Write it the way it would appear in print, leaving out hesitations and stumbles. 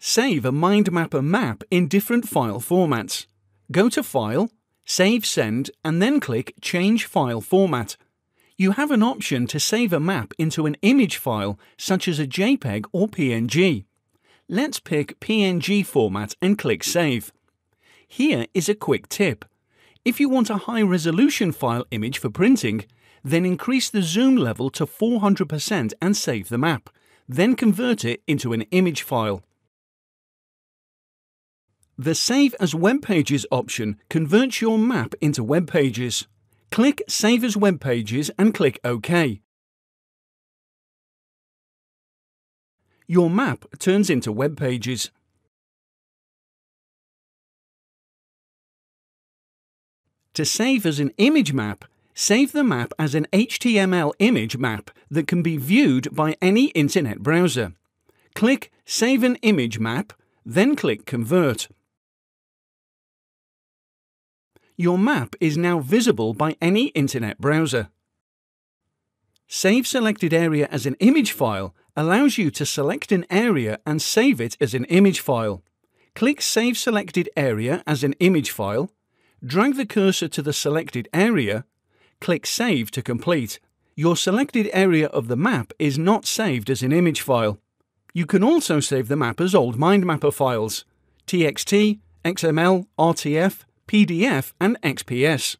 Save a MindMapper map in different file formats. Go to File, Save Send, and then click Change File Format. You have an option to save a map into an image file, such as a JPEG or PNG. Let's pick PNG format and click Save. Here is a quick tip. If you want a high-resolution file image for printing, then increase the zoom level to 400% and save the map, then convert it into an image file. The Save as Web Pages option converts your map into web pages. Click Save as Web Pages and click OK. Your map turns into web pages. To save as an image map, save the map as an HTML image map that can be viewed by any internet browser. Click Save an Image Map, then click Convert. Your map is now visible by any internet browser. Save Selected Area as an image file allows you to select an area and save it as an image file. Click Save Selected Area as an image file, drag the cursor to the selected area, click Save to complete. Your selected area of the map is not saved as an image file. You can also save the map as old MindMapper files, TXT, XML, RTF, PDF and XPS.